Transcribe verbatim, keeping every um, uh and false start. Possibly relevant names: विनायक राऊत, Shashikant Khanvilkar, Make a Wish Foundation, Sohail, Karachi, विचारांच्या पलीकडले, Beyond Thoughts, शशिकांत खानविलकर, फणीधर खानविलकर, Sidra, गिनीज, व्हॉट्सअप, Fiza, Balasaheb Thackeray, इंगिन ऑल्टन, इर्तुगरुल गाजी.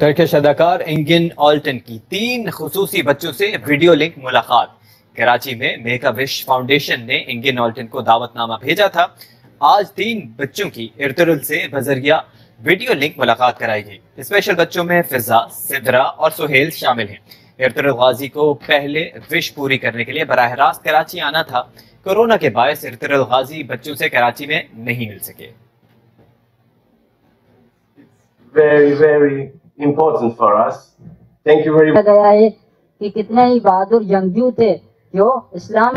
Turkish अदाकार इंगिन ऑल्टन की तीन खुसूसी बच्चों से वीडियो लिंक मुलाकात। कराची में मेक अ विश फाउंडेशन ने इंगिन ऑल्टन को दावतनामा भेजा था। आज तीन बच्चों की इर्तुगरुल से बजरिया वीडियो लिंक मुलाकात कराई गई। स्पेशल बच्चों में फिजा, सिदरा और सोहेल शामिल हैं। इर्तुगरुल गाजी को पहले विश पूरी करने के लिए बराह रास्त कराची आना था। कोरोना के बायस इर्तुगरुल गाजी बच्चों से कराची में नहीं मिल सके। very very important for us, thank you very much। कि कितने ही बहादुर जंगजू थे जो इस्लाम